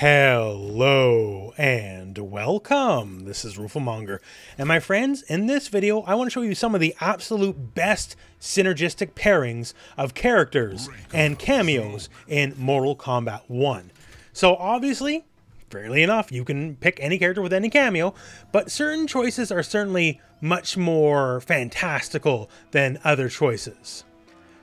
Hello and welcome. This is Rooflemonger, and my friends, in this video I want to show you some of the absolute best synergistic pairings of characters and cameos in Mortal Kombat 1. So obviously, fairly enough, you can pick any character with any cameo, but certain choices are certainly much more fantastical than other choices.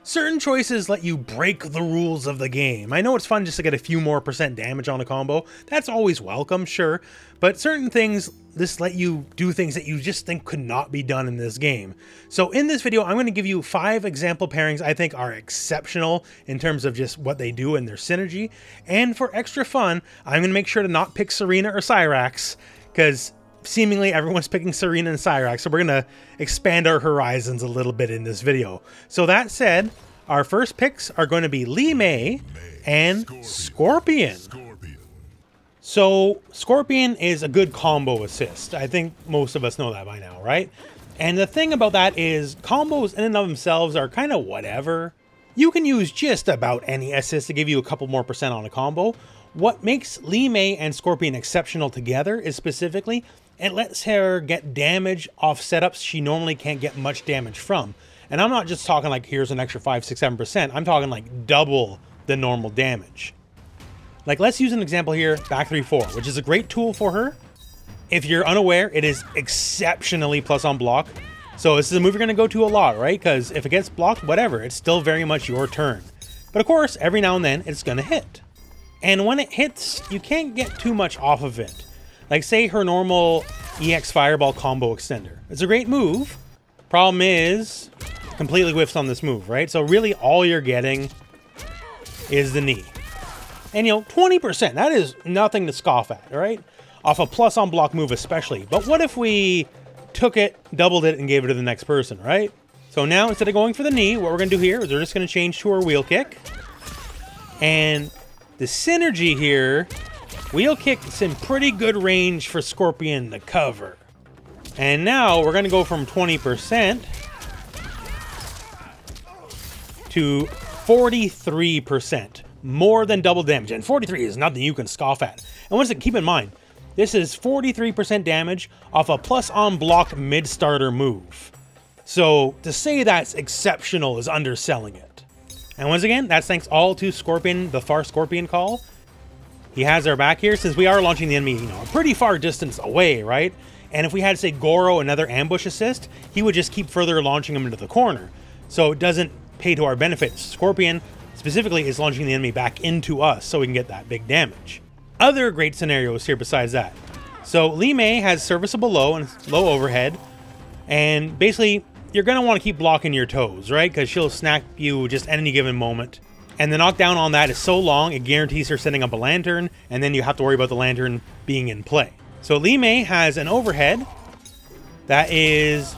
Certain choices let you break the rules of the game. I know it's fun just to get a few more percent damage on a combo. That's always welcome, sure. But certain things, this let you do things that you just think could not be done in this game. So in this video, I'm going to give you 5 example pairings I think are exceptional in terms of just what they do and their synergy. And for extra fun, I'm going to make sure to not pick Serena or Cyrax, because seemingly everyone's picking Serena and Cyrax, so we're going to expand our horizons a little bit in this video. So that said, our first picks are going to be Li Mei and Scorpion. So Scorpion is a good combo assist. I think most of us know that by now, right? And the thing about that is combos in and of themselves are kind of whatever. You can use just about any assist to give you a couple more percent on a combo. What makes Li Mei and Scorpion exceptional together is specifically it lets her get damage off setups she normally can't get much damage from. And I'm not just talking like here's an extra 5, 6, 7%. I'm talking like double the normal damage. Like, let's use an example here, back 3-4, which is a great tool for her. If you're unaware, it is exceptionally plus on block. So this is a move you're going to go to a lot, right? Because if it gets blocked, whatever, it's still very much your turn. But of course, every now and then it's going to hit. And when it hits, you can't get too much off of it. Like, say her normal EX Fireball combo extender. It's a great move. Problem is, completely whiffs on this move, right? So really all you're getting is the knee. And you know, 20%, that is nothing to scoff at, right? Off a plus on block move especially. But what if we took it, doubled it, and gave it to the next person, right? So now, instead of going for the knee, what we're gonna do here is we're just gonna change to our wheel kick. And the synergy here, wheel kick is in pretty good range for Scorpion to cover. And now we're gonna go from 20% to 43%, more than double damage. And 43 is nothing you can scoff at. And once again, keep in mind, this is 43% damage off a plus on block mid-starter move. So to say that's exceptional is underselling it. And once again, that's thanks all to Scorpion, the far Scorpion call. He has our back here since we are launching the enemy, you know, a pretty far distance away, right? And if we had, say, Goro, another ambush assist, he would just keep further launching him into the corner. So it doesn't pay to our benefit. Scorpion specifically is launching the enemy back into us so we can get that big damage. Other great scenarios here besides that. So Li Mei has serviceable low and low overhead, and basically you're going to want to keep blocking your toes, right? Because she'll snap you just at any given moment. And the knockdown on that is so long, it guarantees her setting up a lantern, and then you have to worry about the lantern being in play. So Li Mei has an overhead that is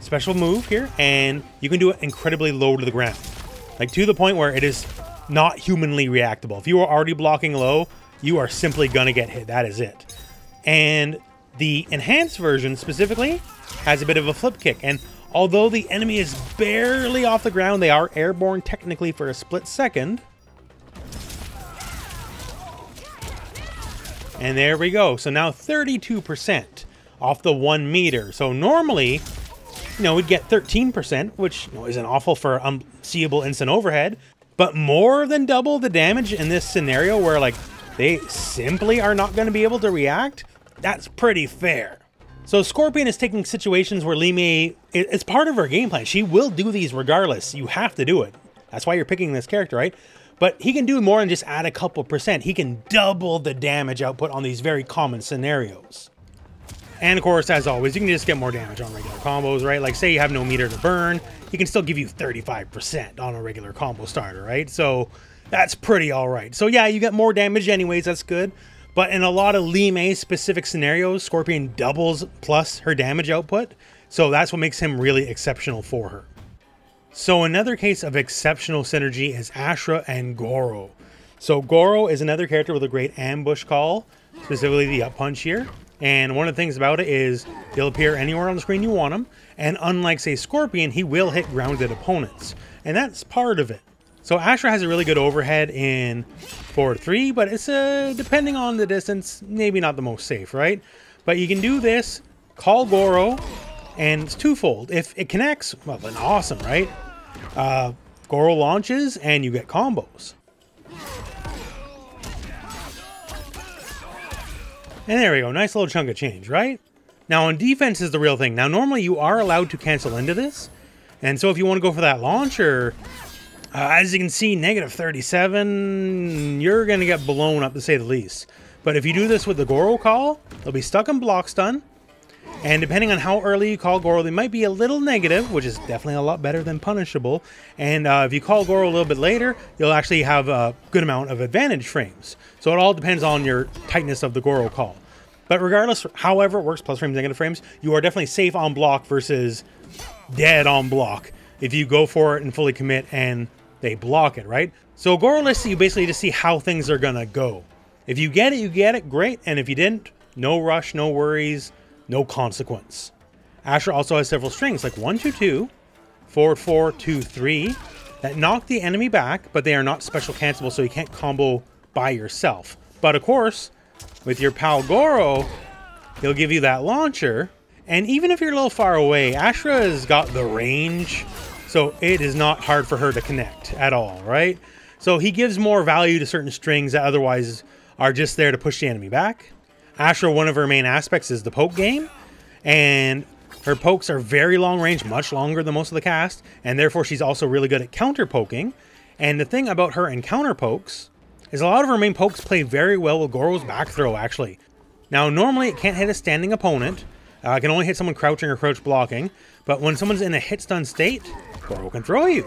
special move here, and you can do it incredibly low to the ground. Like, to the point where it is not humanly reactable. If you are already blocking low, you are simply going to get hit. That is it. And the enhanced version specifically has a bit of a flip kick, and although the enemy is barely off the ground, they are airborne technically for a split second. And there we go. So now 32% off the 1 meter. So normally, you know, we'd get 13%, which, you know, isn't awful for unseeable instant overhead, but more than double the damage in this scenario where, like, they simply are not going to be able to react. That's pretty fair. So Scorpion is taking situations where Li Mei, it's part of her game plan. She will do these regardless. You have to do it. That's why you're picking this character, right? But he can do more than just add a couple percent. He can double the damage output on these very common scenarios. And of course, as always, you can just get more damage on regular combos, right? Like, say you have no meter to burn, he can still give you 35% on a regular combo starter, right? So that's pretty all right. So yeah, you get more damage anyways, that's good. But in a lot of Li Mei specific scenarios, Scorpion doubles plus her damage output. So that's what makes him really exceptional for her. So another case of exceptional synergy is Ashrah and Goro. So Goro is another character with a great ambush call, specifically the up punch here. And one of the things about it is he'll appear anywhere on the screen you want him. And unlike, say, Scorpion, he will hit grounded opponents. And that's part of it. So Ashrah has a really good overhead in forward three, but it's depending on the distance, maybe not the most safe, right? But you can do this, call Goro, and it's twofold. If it connects, well, then awesome, right? Goro launches and you get combos. And there we go, nice little chunk of change, right? Now on defense is the real thing. Now normally you are allowed to cancel into this. And so if you want to go for that launcher, as you can see, negative 37, you're going to get blown up to say the least. But if you do this with the Goro call, they'll be stuck in block stun. And depending on how early you call Goro, they might be a little negative, which is definitely a lot better than punishable. And if you call Goro a little bit later, you'll actually have a good amount of advantage frames. So it all depends on your tightness of the Goro call. But regardless, however it works, plus frames, negative frames, you are definitely safe on block versus dead on block if you go for it and fully commit and they block it, right? So Goro lists you basically to see how things are gonna go. If you get it, you get it, great. And if you didn't, no rush, no worries, no consequence. Ashrah also has several strings like 1-2-2, 4-4-2-3 that knock the enemy back, but they are not special cancelable, so you can't combo by yourself. But of course, with your pal Goro, he'll give you that launcher. And even if you're a little far away, Ashrah has got the range, so it is not hard for her to connect at all, right? So he gives more value to certain strings that otherwise are just there to push the enemy back. Ashrah, one of her main aspects is the poke game, and her pokes are very long range, much longer than most of the cast, and therefore she's also really good at counter poking. And the thing about her and counter pokes is a lot of her main pokes play very well with Goro's back throw, actually. Now, normally it can't hit a standing opponent. I can only hit someone crouching or crouch blocking, but when someone's in a hit stun state, Goro can throw you.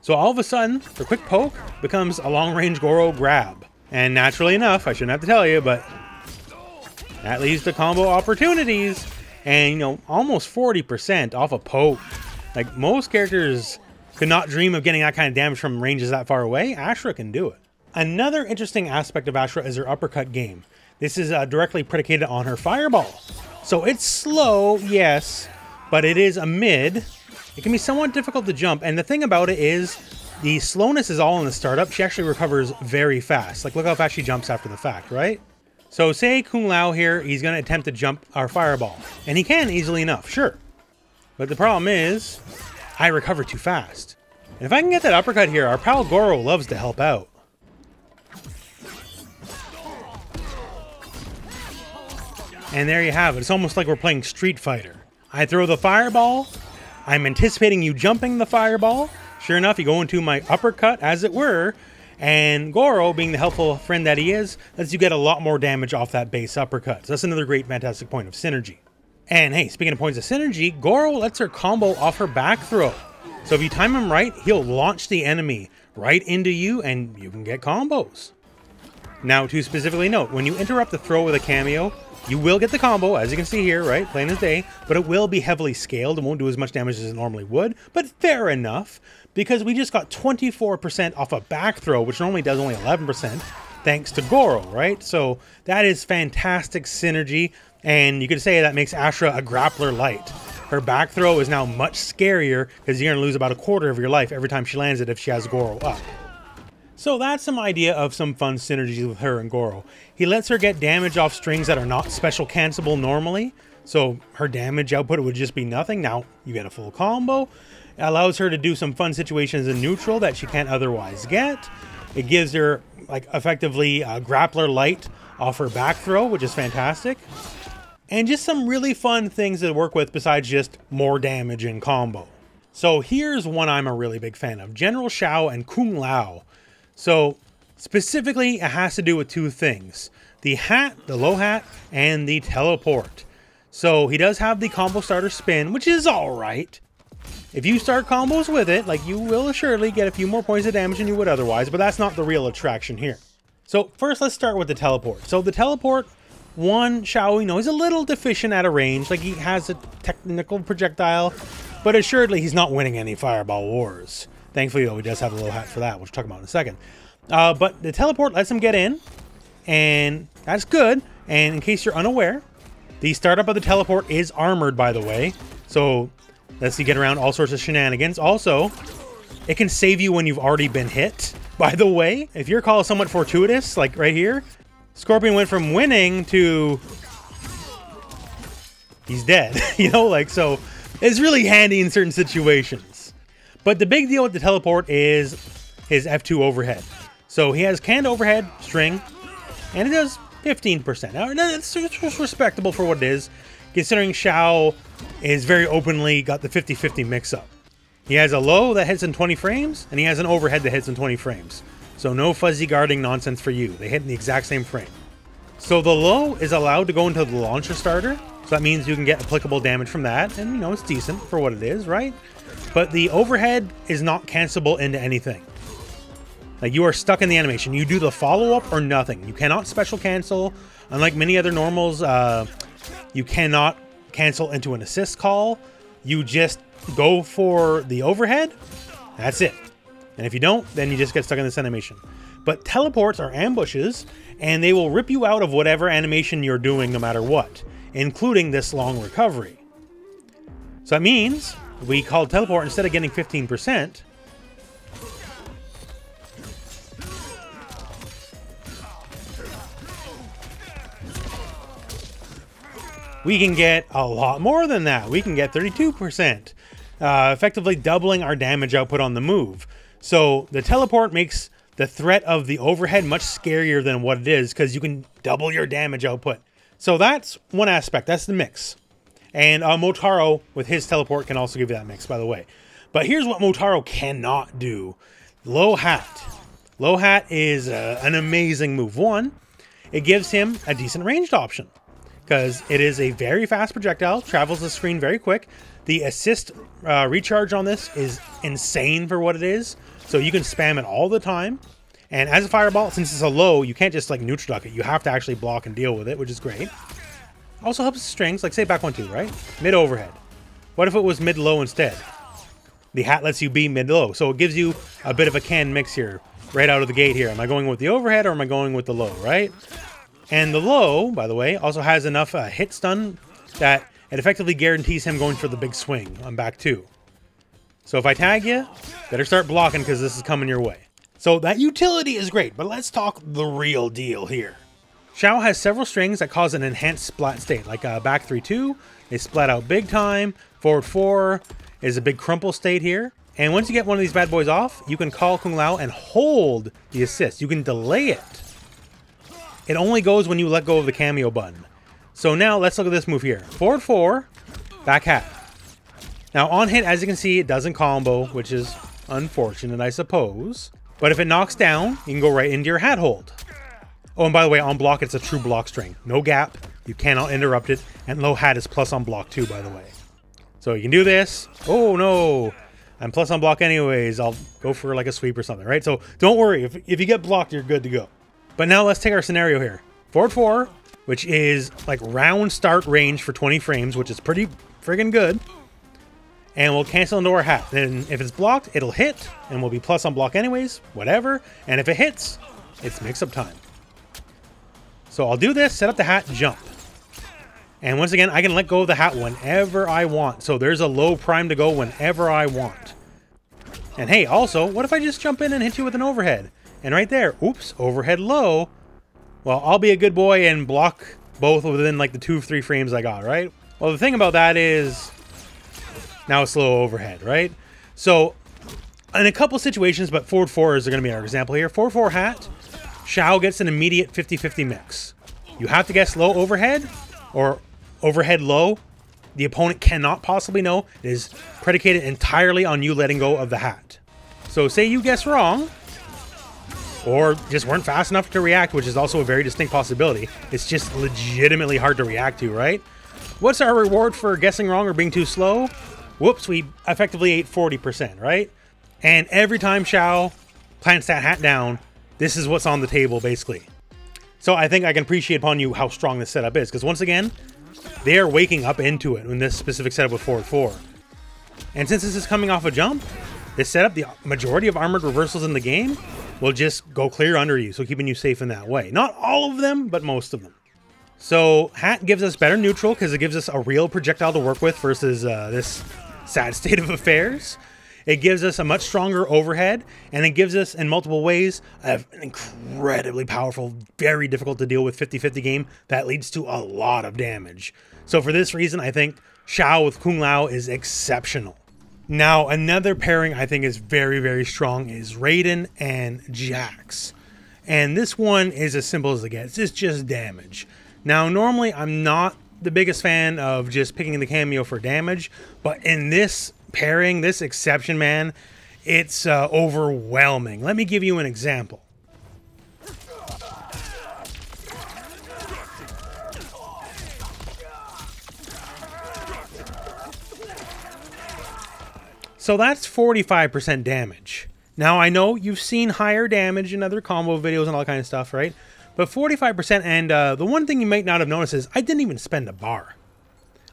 So all of a sudden, the quick poke becomes a long range Goro grab. And naturally enough, I shouldn't have to tell you, but that leads to combo opportunities. And, you know, almost 40% off a poke. Like, most characters could not dream of getting that kind of damage from ranges that far away. Ashrah can do it. Another interesting aspect of Ashrah is her uppercut game. This is directly predicated on her fireball. So it's slow, yes, but it is a mid. It can be somewhat difficult to jump. And the thing about it is the slowness is all in the startup. She actually recovers very fast. Like, look how fast she jumps after the fact, right? So say Kung Lao here, he's going to attempt to jump our fireball. And he can easily enough, sure. But the problem is I recover too fast. And if I can get that uppercut here, our pal Goro loves to help out. And there you have it. It's almost like we're playing Street Fighter. I throw the fireball. I'm anticipating you jumping the fireball. Sure enough, you go into my uppercut, as it were. And Goro, being the helpful friend that he is, lets you get a lot more damage off that base uppercut. So that's another great, fantastic point of synergy. And hey, speaking of points of synergy, Goro lets her combo off her back throw. So if you time him right, he'll launch the enemy right into you and you can get combos. Now, to specifically note, when you interrupt the throw with a cameo, you will get the combo, as you can see here, right? Plain as day, but it will be heavily scaled and won't do as much damage as it normally would, but fair enough, because we just got 24% off a back throw, which normally does only 11%, thanks to Goro, right? So that is fantastic synergy, and you could say that makes Ashrah a grappler light. Her back throw is now much scarier, because you're gonna lose about a quarter of your life every time she lands it if she has Goro up. So that's some idea of some fun synergies with her and Goro. He lets her get damage off strings that are not special cancelable normally. So her damage output would just be nothing. Now you get a full combo. It allows her to do some fun situations in neutral that she can't otherwise get. It gives her, like, effectively a grappler light off her back throw, which is fantastic. And just some really fun things to work with besides just more damage and combo. So here's one I'm a really big fan of, General Shao and Kung Lao. So specifically, it has to do with two things, the hat, the low hat, and the teleport. So he does have the combo starter spin, which is all right. If you start combos with it, like, you will assuredly get a few more points of damage than you would otherwise, but that's not the real attraction here. So first, let's start with the teleport. So the teleport, one, Shao, you know, he's a little deficient at a range, like he has a technical projectile, but assuredly he's not winning any fireball wars. Thankfully, though, he does have a little hat for that, which we'll talk about in a second. But the teleport lets him get in, and that's good. And in case you're unaware, the startup of the teleport is armored, by the way. So lets you get around all sorts of shenanigans. Also, It can save you when you've already been hit. By the way, if your call is somewhat fortuitous, like right here, Scorpion went from winning to... he's dead, you know, like, so it's really handy in certain situations. But the big deal with the teleport is his F2 overhead. So he has canned overhead string, and it does 15%. Now, it's respectable for what it is, considering Shao is very openly got the 50-50 mix-up. He has a low that hits in 20 frames, and he has an overhead that hits in 20 frames. So no fuzzy guarding nonsense for you. They hit in the exact same frame. So the low is allowed to go into the launcher starter, so that means you can get applicable damage from that, and you know, it's decent for what it is, right? But the overhead is not cancelable into anything. Like, you are stuck in the animation. You do the follow-up or nothing. You cannot special cancel. Unlike many other normals, you cannot cancel into an assist call. You just go for the overhead, that's it. And if you don't, then you just get stuck in this animation. But teleports are ambushes, and they will rip you out of whatever animation you're doing no matter what, including this long recovery. So that means we call teleport, instead of getting 15%, we can get a lot more than that. We can get 32%, effectively doubling our damage output on the move. So the teleport makes the threat of the overhead much scarier than what it is, because you can double your damage output. So that's one aspect, that's the mix. And Motaro with his teleport can also give you that mix, by the way. But here's what Motaro cannot do. Low Hat. Low Hat is an amazing move. One, it gives him a decent ranged option, because it is a very fast projectile, travels the screen very quick. The assist recharge on this is insane for what it is, so you can spam it all the time. And as a fireball, since it's a low, you can't just like neutral duck it. You have to actually block and deal with it, which is great. Also helps strings, like say back 1-2, right? Mid overhead. What if it was mid low instead? The Hat lets you be mid low, so it gives you a bit of a can mix here, right out of the gate here. Am I going with the overhead or am I going with the low, right? And the low, by the way, also has enough hit stun that it effectively guarantees him going for the big swing on back 2. So if I tag you, better start blocking because this is coming your way. So that utility is great, but let's talk the real deal here. Shao has several strings that cause an enhanced splat state, like back 3-2 is splat out big time, forward 4 is a big crumple state here. And once you get one of these bad boys off, you can call Kung Lao and hold the assist. You can delay it. It only goes when you let go of the cameo button. So now let's look at this move here. Forward 4, back hat. Now on hit, as you can see, it doesn't combo, which is unfortunate, I suppose. But if it knocks down, you can go right into your hat hold. Oh, and by the way, on block, it's a true block string. No gap, you cannot interrupt it. And low hat is plus on block too, by the way. So you can do this. Oh no, I'm plus on block anyways. I'll go for like a sweep or something, right? So don't worry, if you get blocked, you're good to go. But now let's take our scenario here. Forward 4, which is like round start range for 20 frames, which is pretty friggin' good. And we'll cancel into our hat. Then if it's blocked, it'll hit, and we'll be plus on block anyways, whatever. And if it hits, it's mix-up time. So I'll do this, set up the hat, jump. And once again, I can let go of the hat whenever I want. So there's a low prime to go whenever I want. And hey, also, what if I just jump in and hit you with an overhead? And right there, oops, overhead low. Well, I'll be a good boy and block both within like the 2 or 3 frames I got, right? Well, the thing about that is now it's low overhead, right? So in a couple situations, but forward 4 is going to be our example here. Forward 4 hat, Shao gets an immediate 50-50 mix. You have to guess low overhead or overhead low. The opponent cannot possibly know. It is predicated entirely on you letting go of the hat. So say you guess wrong, or just weren't fast enough to react, which is also a very distinct possibility. It's just legitimately hard to react to, right? What's our reward for guessing wrong or being too slow? Whoops, we effectively ate 40%, right? And every time Shao plants that hat down, this is what's on the table, basically. So I think I can appreciate upon you how strong this setup is, because once again, they are waking up into it in this specific setup with forward 4. And since this is coming off a jump, this setup, the majority of armored reversals in the game will just go clear under you, so keeping you safe in that way. Not all of them, but most of them. So hat gives us better neutral because it gives us a real projectile to work with versus this sad state of affairs. It gives us a much stronger overhead, and it gives us, in multiple ways, an incredibly powerful, very difficult to deal with 50-50 game that leads to a lot of damage. So for this reason, I think Shao with Kung Lao is exceptional. Now, another pairing I think is very, very strong is Raiden and Jax. And this one is as simple as it gets. It's just damage. Now, normally I'm not the biggest fan of just picking the cameo for damage, but in this pairing, this exception, man, it's overwhelming. Let me give you an example. So that's 45% damage. Now, I know you've seen higher damage in other combo videos and all that kind of stuff, right? But 45%, and the one thing you might not have noticed is I didn't even spend a bar.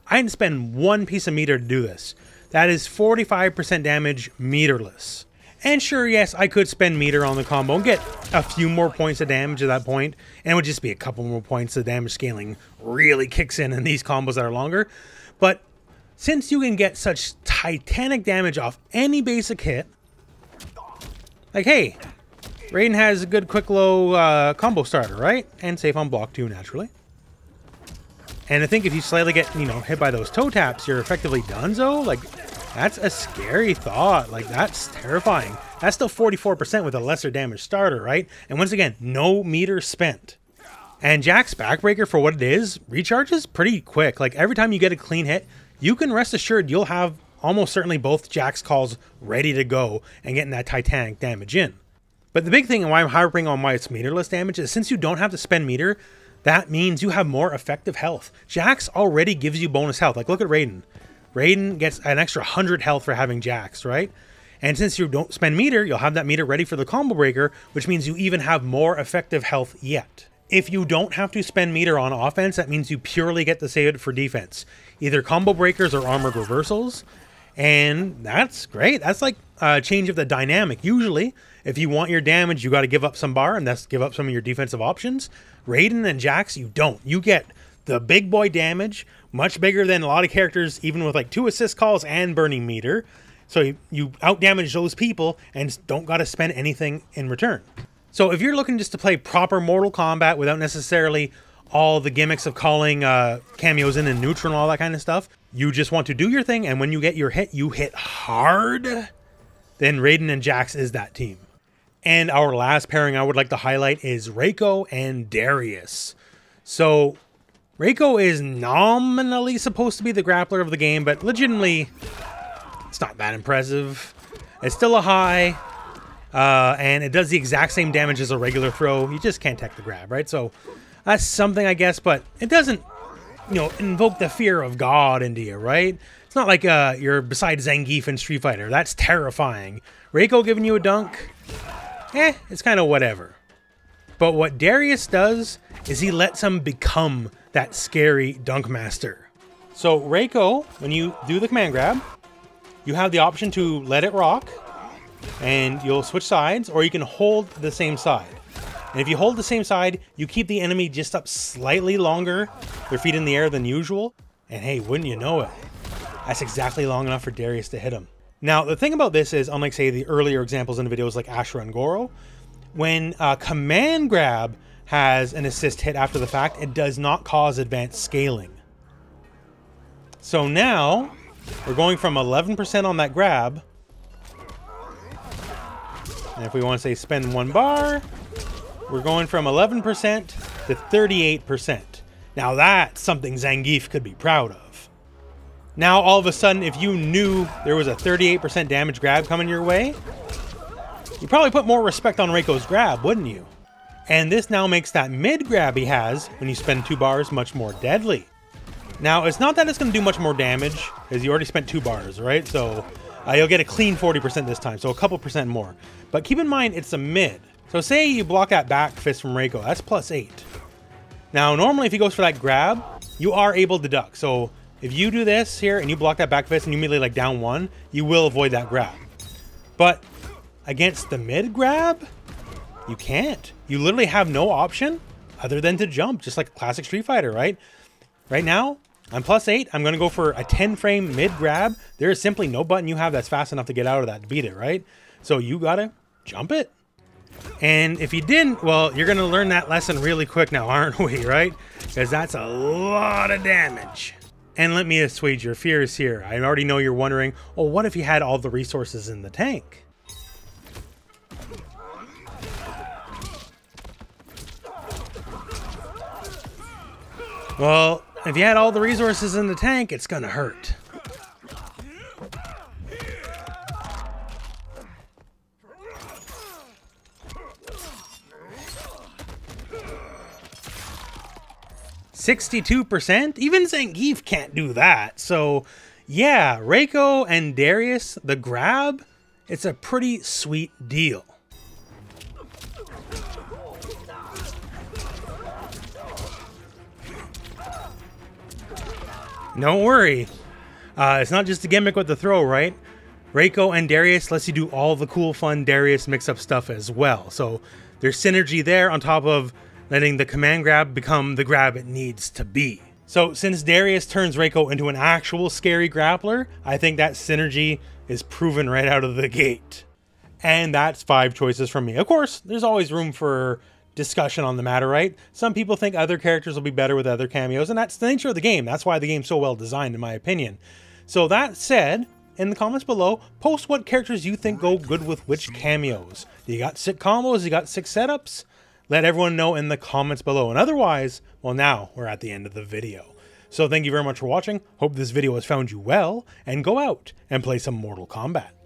I didn't spend one piece of meter to do this. That is 45% damage meterless. And sure, yes, I could spend meter on the combo and get a few more points of damage at that point, and it would just be a couple more points. The damage scaling really kicks in these combos that are longer. But since you can get such titanic damage off any basic hit, like, hey, Raiden has a good quick low combo starter, right? And safe on block 2, naturally. And I think if you slightly get, you know, hit by those toe taps, you're effectively donezo. Like, that's a scary thought. Like, that's terrifying. That's still 44% with a lesser damage starter, right? And once again, no meter spent. And Jack's backbreaker, for what it is, recharges pretty quick. Like, every time you get a clean hit, you can rest assured you'll have almost certainly both Jack's calls ready to go and getting that titanic damage in. But the big thing and why I'm harping on why it's meterless damage is since you don't have to spend meter, that means you have more effective health. Jax already gives you bonus health. Like, look at Raiden. Raiden gets an extra 100 health for having Jax, right? And since you don't spend meter, you'll have that meter ready for the combo breaker, which means you even have more effective health yet. If you don't have to spend meter on offense, that means you purely get to save it for defense. Either combo breakers or armored reversals. And that's great. That's like a change of the dynamic. Usually, if you want your damage, you got to give up some bar, and that's give up some of your defensive options. Raiden and Jax, you don't. You get the big boy damage, much bigger than a lot of characters, even with like 2 assist calls and burning meter. So you out-damage those people and don't got to spend anything in return. So if you're looking just to play proper Mortal Kombat without necessarily all the gimmicks of calling cameos in and neutral and all that kind of stuff, you just want to do your thing, and when you get your hit, you hit hard, then Raiden and Jax is that team. And our last pairing I would like to highlight is Reiko and Darius. So Reiko is nominally supposed to be the grappler of the game, but legitimately, it's not that impressive. It's still a high, and it does the exact same damage as a regular throw. You just can't tech the grab, right? So that's something, I guess, but it doesn't, you know, invoke the fear of God into you, right? It's not like you're beside Zangief in Street Fighter. That's terrifying. Reiko giving you a dunk, it's kind of whatever. But what Darius does is he lets him become that scary dunk master. So Reiko, when you do the command grab, you have the option to let it rock, and you'll switch sides, or you can hold the same side. And if you hold the same side, you keep the enemy just up slightly longer, their feet in the air than usual. And hey, wouldn't you know it, that's exactly long enough for Darius to hit him. Now, the thing about this is, unlike, say, the earlier examples in the videos like Ashrah and Goro, when command grab has an assist hit after the fact, it does not cause advanced scaling. So now, we're going from 11% on that grab, and if we want to, say, spend 1 bar, we're going from 11% to 38%. Now that's something Zangief could be proud of. Now all of a sudden, if you knew there was a 38% damage grab coming your way, you probably put more respect on Reiko's grab, wouldn't you? And this now makes that mid grab he has when you spend 2 bars much more deadly. Now it's not that it's going to do much more damage, because you already spent 2 bars, right? So you'll get a clean 40% this time, so a couple percent more. But keep in mind, it's a mid. So say you block that back fist from Reiko, that's +8. Now, normally if he goes for that grab, you are able to duck. So if you do this here and you block that back fist and you immediately like down 1, you will avoid that grab. But against the mid grab, you can't. You literally have no option other than to jump, just like classic Street Fighter, right? Right now, I'm +8. I'm going to go for a 10-frame mid-grab. There is simply no button you have that's fast enough to get out of that to beat it, right? So you got to jump it. And if you didn't, well, you're going to learn that lesson really quick now, aren't we, right? Because that's a lot of damage. And let me assuage your fears here. I already know you're wondering, oh, what if he had all the resources in the tank? Well, if you had all the resources in the tank, it's gonna hurt. %, even Zangief can't do that. So yeah, Reiko and Darius, the grab, it's a pretty sweet deal. Don't worry, it's not just a gimmick with the throw, right? Reiko and Darius lets you do all the cool, fun Darius mix-up stuff as well. So there's synergy there on top of letting the command grab become the grab it needs to be. So since Darius turns Reiko into an actual scary grappler, I think that synergy is proven right out of the gate. And that's 5 choices from me. Of course, there's always room for discussion on the matter, right? Some people think other characters will be better with other cameos, and that's the nature of the game. That's why the game's so well designed, in my opinion. So that said, in the comments below, post what characters you think go good with which cameos. You got 6 combos, you got 6 setups? Let everyone know in the comments below. And otherwise, well, now we're at the end of the video. So thank you very much for watching. Hope this video has found you well, and go out and play some Mortal Kombat.